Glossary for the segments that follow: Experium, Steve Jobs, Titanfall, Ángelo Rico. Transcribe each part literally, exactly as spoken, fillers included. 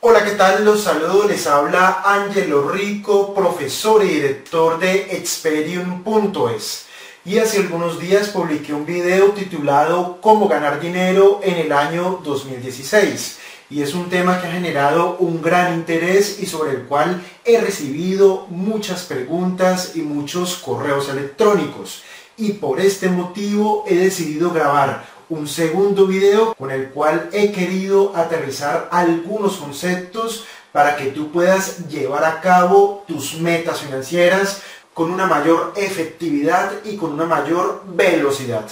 Hola, ¿qué tal? Los saludo, les habla Ángelo Rico, profesor y director de Experium punto es, y hace algunos días publiqué un video titulado Cómo ganar dinero en el año dos mil dieciséis, y es un tema que ha generado un gran interés y sobre el cual he recibido muchas preguntas y muchos correos electrónicos, y por este motivo he decidido grabar un segundo video con el cual he querido aterrizar algunos conceptos para que tú puedas llevar a cabo tus metas financieras con una mayor efectividad y con una mayor velocidad.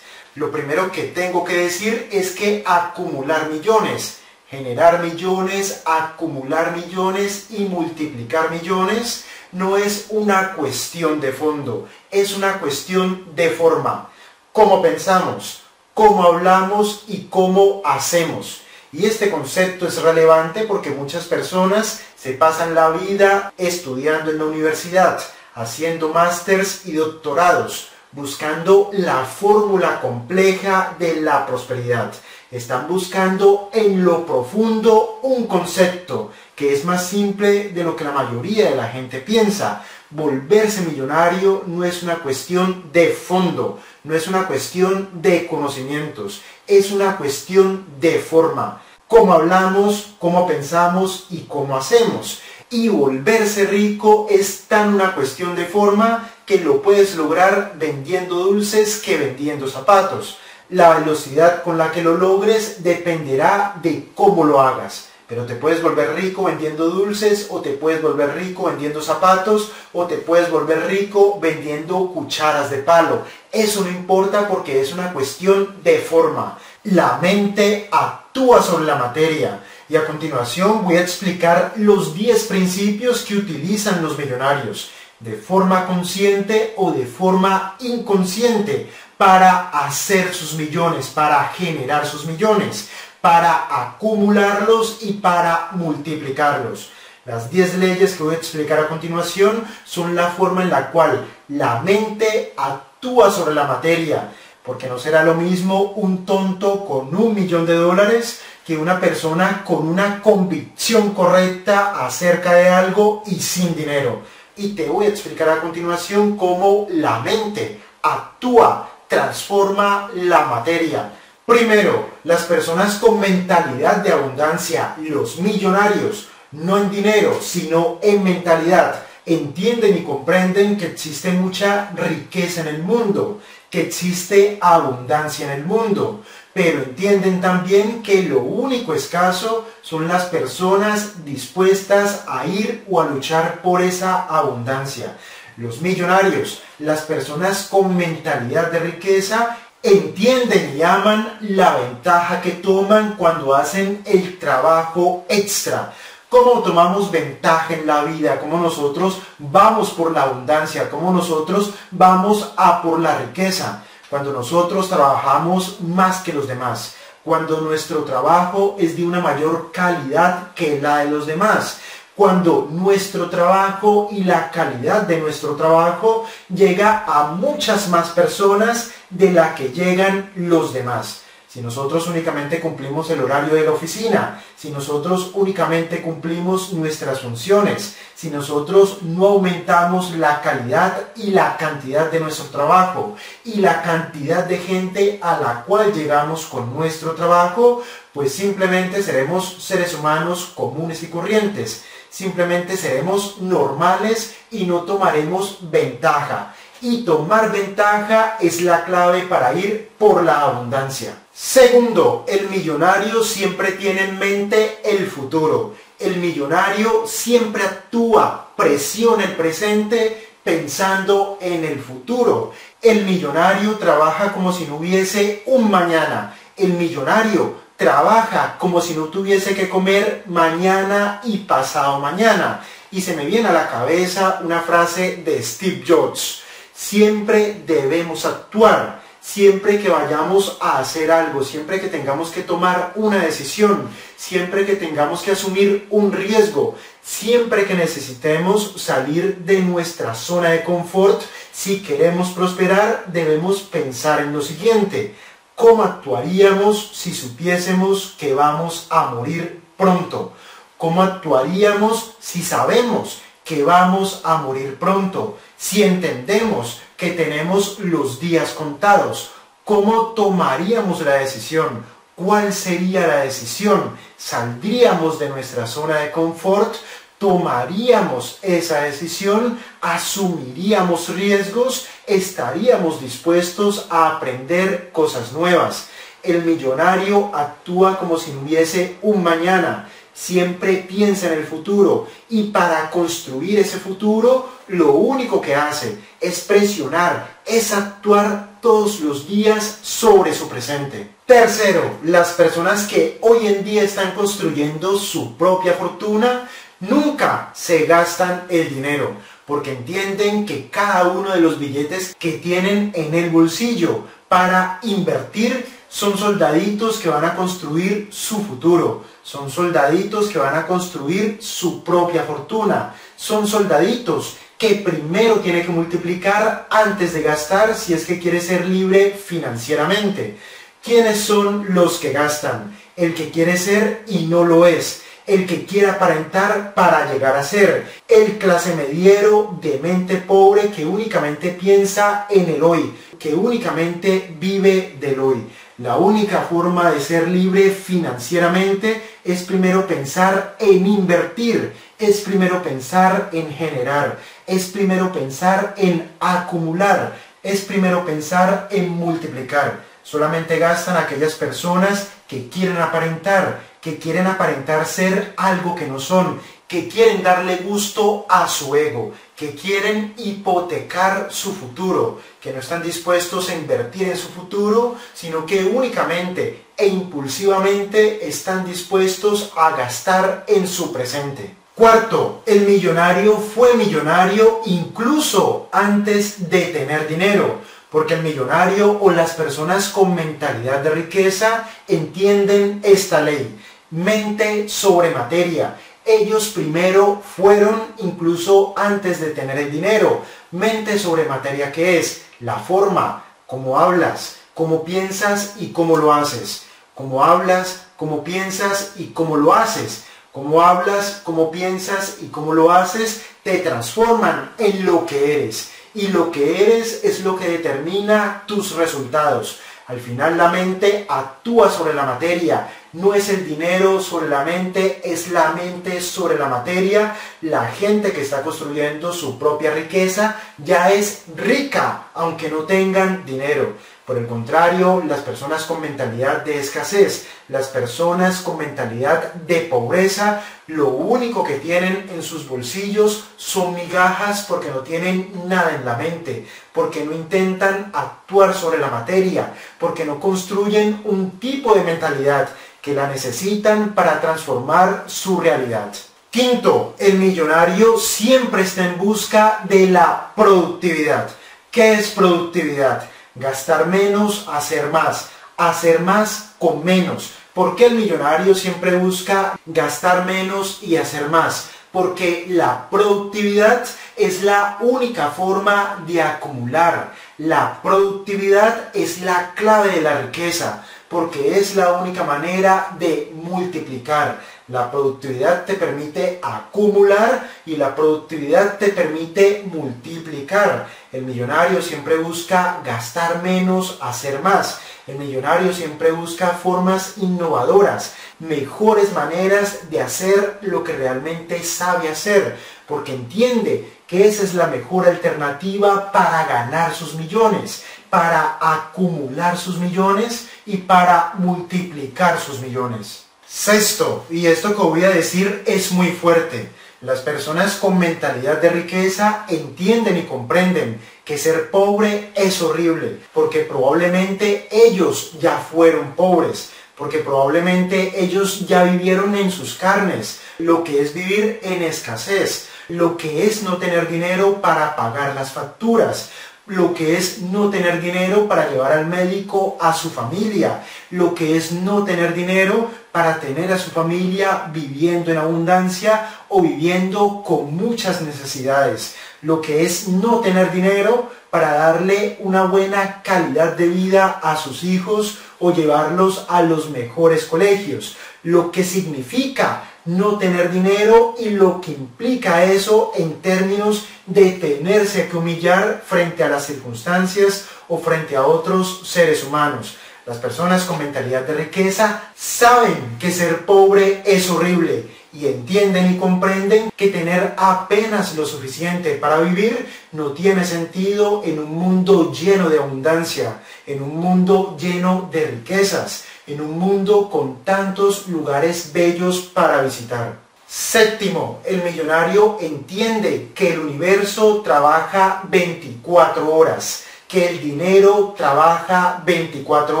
Lo primero que tengo que decir es que acumular millones, generar millones, acumular millones y multiplicar millones no es una cuestión de fondo, es una cuestión de forma. ¿Cómo pensamos? Cómo hablamos y cómo hacemos. Y este concepto es relevante porque muchas personas se pasan la vida estudiando en la universidad, haciendo másters y doctorados, buscando la fórmula compleja de la prosperidad. Están buscando en lo profundo un concepto que es más simple de lo que la mayoría de la gente piensa. Volverse millonario no es una cuestión de fondo, no es una cuestión de conocimientos, es una cuestión de forma. Cómo hablamos, cómo pensamos y cómo hacemos. Y volverse rico es tan una cuestión de forma que lo puedes lograr vendiendo dulces que vendiendo zapatos. La velocidad con la que lo logres dependerá de cómo lo hagas. Pero te puedes volver rico vendiendo dulces, o te puedes volver rico vendiendo zapatos, o te puedes volver rico vendiendo cucharas de palo. Eso no importa porque es una cuestión de forma. La mente actúa sobre la materia. Y a continuación voy a explicar los diez principios que utilizan los millonarios, de forma consciente o de forma inconsciente, para hacer sus millones, para generar sus millones, para acumularlos y para multiplicarlos. Las diez leyes que voy a explicar a continuación son la forma en la cual la mente actúa sobre la materia, porque no será lo mismo un tonto con un millón de dólares que una persona con una convicción correcta acerca de algo y sin dinero. Y te voy a explicar a continuación cómo la mente actúa, transforma la materia. Primero, las personas con mentalidad de abundancia, los millonarios, no en dinero, sino en mentalidad, entienden y comprenden que existe mucha riqueza en el mundo, que existe abundancia en el mundo, pero entienden también que lo único escaso son las personas dispuestas a ir o a luchar por esa abundancia. Los millonarios, las personas con mentalidad de riqueza, entienden y aman la ventaja que toman cuando hacen el trabajo extra. Cómo tomamos ventaja en la vida, cómo nosotros vamos por la abundancia, cómo nosotros vamos a por la riqueza. Cuando nosotros trabajamos más que los demás, cuando nuestro trabajo es de una mayor calidad que la de los demás, cuando nuestro trabajo y la calidad de nuestro trabajo llega a muchas más personas de la que llegan los demás. Si nosotros únicamente cumplimos el horario de la oficina, si nosotros únicamente cumplimos nuestras funciones, si nosotros no aumentamos la calidad y la cantidad de nuestro trabajo y la cantidad de gente a la cual llegamos con nuestro trabajo, pues simplemente seremos seres humanos comunes y corrientes. Simplemente seremos normales y no tomaremos ventaja. Y tomar ventaja es la clave para ir por la abundancia. Segundo, el millonario siempre tiene en mente el futuro. El millonario siempre actúa, presiona el presente pensando en el futuro. El millonario trabaja como si no hubiese un mañana. El millonario trabaja como si no tuviese que comer mañana y pasado mañana. Y se me viene a la cabeza una frase de Steve Jobs. Siempre debemos actuar, siempre que vayamos a hacer algo, siempre que tengamos que tomar una decisión, siempre que tengamos que asumir un riesgo, siempre que necesitemos salir de nuestra zona de confort, si queremos prosperar, debemos pensar en lo siguiente. ¿Cómo actuaríamos si supiésemos que vamos a morir pronto? ¿Cómo actuaríamos si sabemos que vamos a morir pronto? Si entendemos que tenemos los días contados, ¿cómo tomaríamos la decisión? ¿Cuál sería la decisión? ¿Saldríamos de nuestra zona de confort? ¿Tomaríamos esa decisión? ¿Asumiríamos riesgos? ¿Estaríamos dispuestos a aprender cosas nuevas? El millonario actúa como si no hubiese un mañana. Siempre piensa en el futuro y para construir ese futuro lo único que hace es presionar, es actuar todos los días sobre su presente. Tercero, las personas que hoy en día están construyendo su propia fortuna nunca se gastan el dinero porque entienden que cada uno de los billetes que tienen en el bolsillo para invertir son soldaditos que van a construir su futuro, son soldaditos que van a construir su propia fortuna, son soldaditos que primero tiene que multiplicar antes de gastar si es que quiere ser libre financieramente. ¿Quiénes son los que gastan? El que quiere ser y no lo es, el que quiere aparentar para llegar a ser, el clase mediero de mente pobre que únicamente piensa en el hoy, que únicamente vive del hoy. La única forma de ser libre financieramente es primero pensar en invertir, es primero pensar en generar, es primero pensar en acumular, es primero pensar en multiplicar. Solamente gastan aquellas personas que quieren aparentar, que quieren aparentar ser algo que no son, que quieren darle gusto a su ego, que quieren hipotecar su futuro, que no están dispuestos a invertir en su futuro, sino que únicamente e impulsivamente están dispuestos a gastar en su presente. Cuarto, el millonario fue millonario incluso antes de tener dinero, porque el millonario o las personas con mentalidad de riqueza entienden esta ley, mente sobre materia. Ellos primero fueron incluso antes de tener el dinero. Mente sobre materia, que es la forma, cómo hablas, cómo piensas y cómo lo haces. Cómo hablas, cómo piensas y cómo lo haces. Cómo hablas, cómo piensas y cómo lo haces te transforman en lo que eres. Y lo que eres es lo que determina tus resultados. Al final la mente actúa sobre la materia, no es el dinero sobre la mente, es la mente sobre la materia. La gente que está construyendo su propia riqueza ya es rica, aunque no tengan dinero. Por el contrario, las personas con mentalidad de escasez, las personas con mentalidad de pobreza, lo único que tienen en sus bolsillos son migajas porque no tienen nada en la mente, porque no intentan actuar sobre la materia, porque no construyen un tipo de mentalidad que la necesitan para transformar su realidad. Quinto, el millonario siempre está en busca de la productividad. ¿Qué es productividad? Gastar menos, hacer más, hacer más con menos. ¿Por qué el millonario siempre busca gastar menos y hacer más? Porque la productividad es la única forma de acumular. La productividad es la clave de la riqueza, porque es la única manera de multiplicar. La productividad te permite acumular y la productividad te permite multiplicar. El millonario siempre busca gastar menos, hacer más. El millonario siempre busca formas innovadoras, mejores maneras de hacer lo que realmente sabe hacer, porque entiende que esa es la mejor alternativa para ganar sus millones, para acumular sus millones y para multiplicar sus millones. Sexto, y esto que voy a decir es muy fuerte, las personas con mentalidad de riqueza entienden y comprenden que ser pobre es horrible, porque probablemente ellos ya fueron pobres, porque probablemente ellos ya vivieron en sus carnes lo que es vivir en escasez, lo que es no tener dinero para pagar las facturas, lo que es no tener dinero para llevar al médico a su familia, lo que es no tener dinero para tener a su familia viviendo en abundancia o viviendo con muchas necesidades, lo que es no tener dinero para darle una buena calidad de vida a sus hijos o llevarlos a los mejores colegios, lo que significa no tener dinero y lo que implica eso en términos de tenerse que humillar frente a las circunstancias o frente a otros seres humanos. Las personas con mentalidad de riqueza saben que ser pobre es horrible y entienden y comprenden que tener apenas lo suficiente para vivir no tiene sentido en un mundo lleno de abundancia, en un mundo lleno de riquezas, en un mundo con tantos lugares bellos para visitar. Séptimo, el millonario entiende que el universo trabaja veinticuatro horas, que el dinero trabaja veinticuatro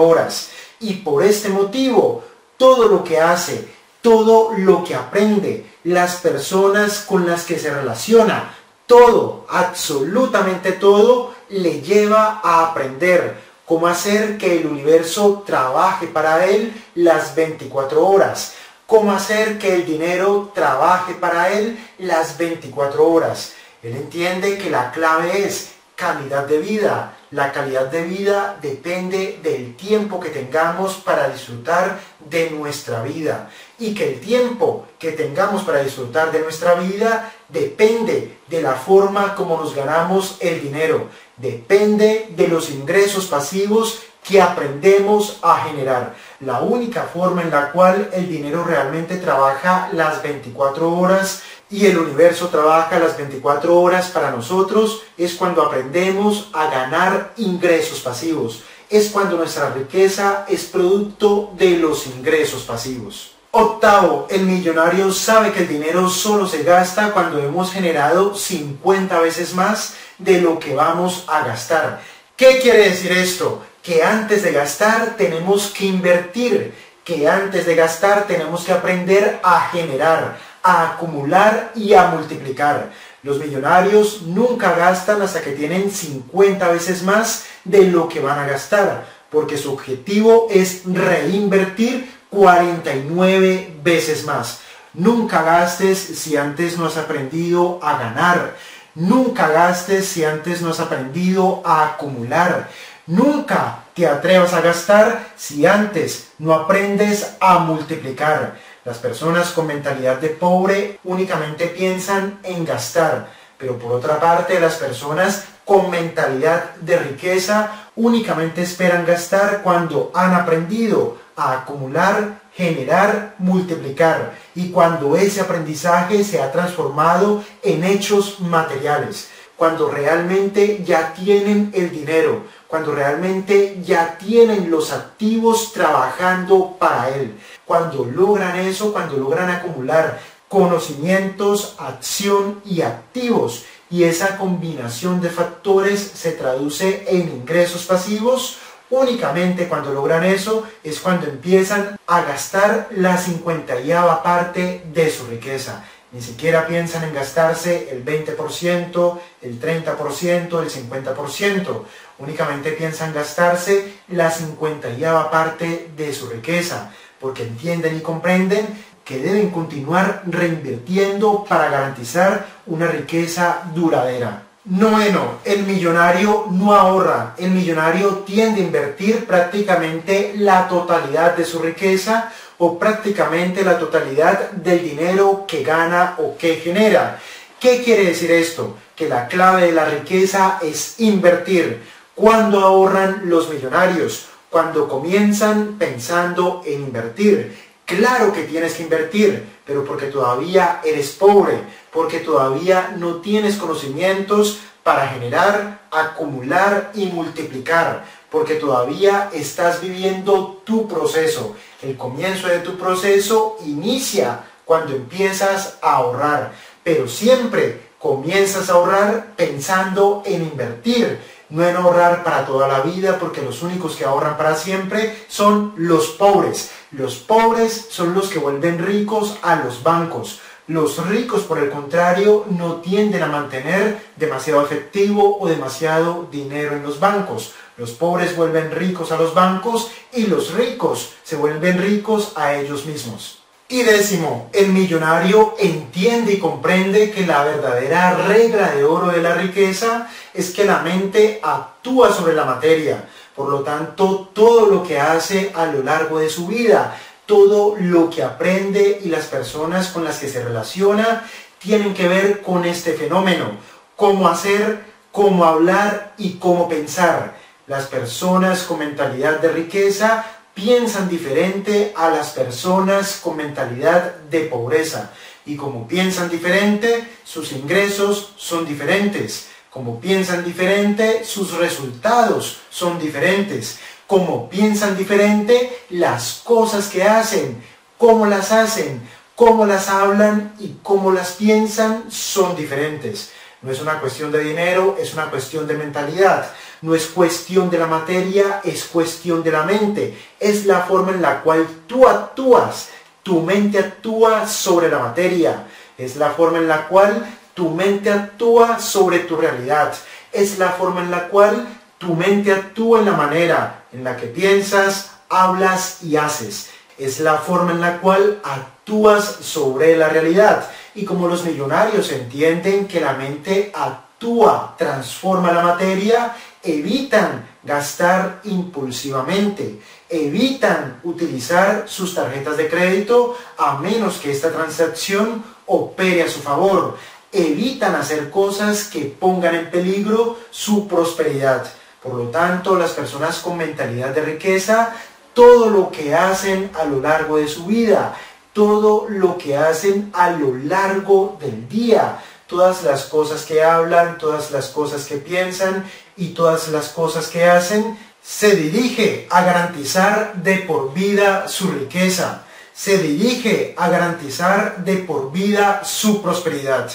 horas, y por este motivo, todo lo que hace, todo lo que aprende, las personas con las que se relaciona, todo, absolutamente todo, le lleva a aprender cómo hacer que el universo trabaje para él las veinticuatro horas, cómo hacer que el dinero trabaje para él las veinticuatro horas. Él entiende que la clave es calidad de vida. La calidad de vida depende del tiempo que tengamos para disfrutar de nuestra vida, y que el tiempo que tengamos para disfrutar de nuestra vida depende de la forma como nos ganamos el dinero, depende de los ingresos pasivos que aprendemos a generar. La única forma en la cual el dinero realmente trabaja las veinticuatro horas y el universo trabaja las veinticuatro horas para nosotros es cuando aprendemos a ganar ingresos pasivos. Es cuando nuestra riqueza es producto de los ingresos pasivos. Octavo, el millonario sabe que el dinero solo se gasta cuando hemos generado cincuenta veces más de lo que vamos a gastar. ¿Qué quiere decir esto? Que antes de gastar tenemos que invertir, que antes de gastar tenemos que aprender a generar, a acumular y a multiplicar. Los millonarios nunca gastan hasta que tienen cincuenta veces más de lo que van a gastar, porque su objetivo es reinvertir cuarenta y nueve veces más. Nunca gastes si antes no has aprendido a ganar. Nunca gastes si antes no has aprendido a acumular. Nunca te atrevas a gastar si antes no aprendes a multiplicar. Las personas con mentalidad de pobre únicamente piensan en gastar, pero por otra parte las personas con mentalidad de riqueza únicamente esperan gastar cuando han aprendido a acumular, generar, multiplicar, y cuando ese aprendizaje se ha transformado en hechos materiales, cuando realmente ya tienen el dinero, cuando realmente ya tienen los activos trabajando para él, cuando logran eso, cuando logran acumular conocimientos, acción y activos, y esa combinación de factores se traduce en ingresos pasivos. Únicamente cuando logran eso es cuando empiezan a gastar la cincuentava parte de su riqueza. Ni siquiera piensan en gastarse el veinte por ciento, el treinta por ciento, el cincuenta por ciento. Únicamente piensan gastarse la cincuentava parte de su riqueza, porque entienden y comprenden que deben continuar reinvirtiendo para garantizar una riqueza duradera. Noveno, el millonario no ahorra. El millonario tiende a invertir prácticamente la totalidad de su riqueza o prácticamente la totalidad del dinero que gana o que genera. ¿Qué quiere decir esto? Que la clave de la riqueza es invertir. ¿Cuándo ahorran los millonarios? Cuando comienzan pensando en invertir. Claro que tienes que invertir, pero porque todavía eres pobre, porque todavía no tienes conocimientos para generar, acumular y multiplicar, porque todavía estás viviendo tu proceso. El comienzo de tu proceso inicia cuando empiezas a ahorrar, pero siempre comienzas a ahorrar pensando en invertir, no en ahorrar para toda la vida, porque los únicos que ahorran para siempre son los pobres. Los pobres son los que vuelven ricos a los bancos. Los ricos, por el contrario, no tienden a mantener demasiado efectivo o demasiado dinero en los bancos. Los pobres vuelven ricos a los bancos y los ricos se vuelven ricos a ellos mismos. Y décimo, el millonario entiende y comprende que la verdadera regla de oro de la riqueza es que la mente actúa sobre la materia. Por lo tanto, todo lo que hace a lo largo de su vida todo lo que aprende y las personas con las que se relaciona tienen que ver con este fenómeno. Cómo hacer, cómo hablar y cómo pensar. Las personas con mentalidad de riqueza piensan diferente a las personas con mentalidad de pobreza. Y como piensan diferente, sus ingresos son diferentes. Como piensan diferente, sus resultados son diferentes. Como piensan diferente, las cosas que hacen, cómo las hacen, cómo las hablan y cómo las piensan son diferentes. No es una cuestión de dinero, es una cuestión de mentalidad. No es cuestión de la materia, es cuestión de la mente. Es la forma en la cual tú actúas. Tu mente actúa sobre la materia. Es la forma en la cual tu mente actúa sobre tu realidad. Es la forma en la cual tu mente actúa en la manera en la que piensas, hablas y haces. Es la forma en la cual actúas sobre la realidad. Y como los millonarios entienden que la mente actúa, transforma la materia, evitan gastar impulsivamente, evitan utilizar sus tarjetas de crédito a menos que esta transacción opere a su favor, evitan hacer cosas que pongan en peligro su prosperidad. Por lo tanto, las personas con mentalidad de riqueza, todo lo que hacen a lo largo de su vida, todo lo que hacen a lo largo del día, todas las cosas que hablan, todas las cosas que piensan y todas las cosas que hacen, se dirige a garantizar de por vida su riqueza, se dirige a garantizar de por vida su prosperidad.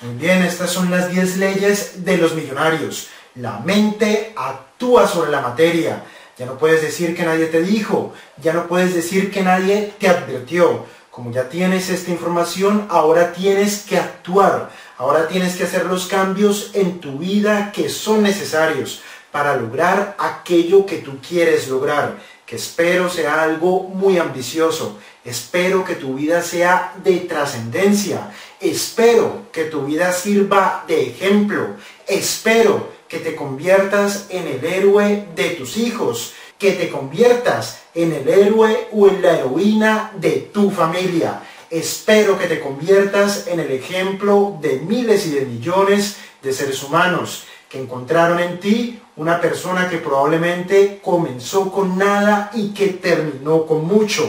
Muy bien, estas son las diez leyes de los millonarios. La mente actúa sobre la materia. Ya no puedes decir que nadie te dijo, ya no puedes decir que nadie te advirtió. Como ya tienes esta información, ahora tienes que actuar, ahora tienes que hacer los cambios en tu vida que son necesarios para lograr aquello que tú quieres lograr, que espero sea algo muy ambicioso, espero que tu vida sea de trascendencia, espero que tu vida sirva de ejemplo, espero que te conviertas en el héroe de tus hijos, que te conviertas en el héroe o en la heroína de tu familia. Espero que te conviertas en el ejemplo de miles y de millones de seres humanos que encontraron en ti una persona que probablemente comenzó con nada y que terminó con mucho,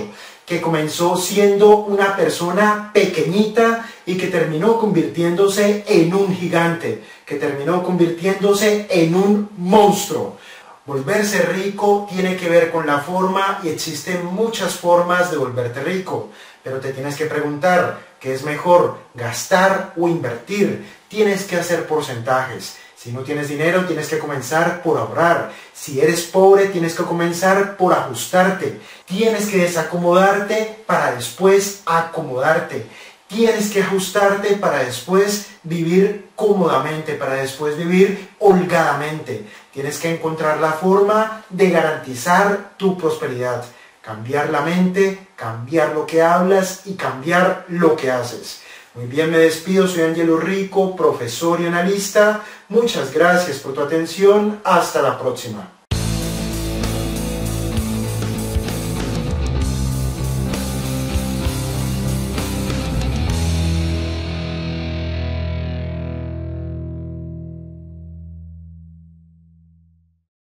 que comenzó siendo una persona pequeñita y que terminó convirtiéndose en un gigante, que terminó convirtiéndose en un monstruo. Volverse rico tiene que ver con la forma y existen muchas formas de volverte rico, pero te tienes que preguntar qué es mejor, gastar o invertir. Tienes que hacer porcentajes. Si no tienes dinero, tienes que comenzar por ahorrar. Si eres pobre, tienes que comenzar por ajustarte. Tienes que desacomodarte para después acomodarte. Tienes que ajustarte para después vivir cómodamente, para después vivir holgadamente. Tienes que encontrar la forma de garantizar tu prosperidad. Cambiar la mente, cambiar lo que hablas y cambiar lo que haces. Muy bien, me despido. Soy Ángelo Rico, profesor y analista. Muchas gracias por tu atención. Hasta la próxima.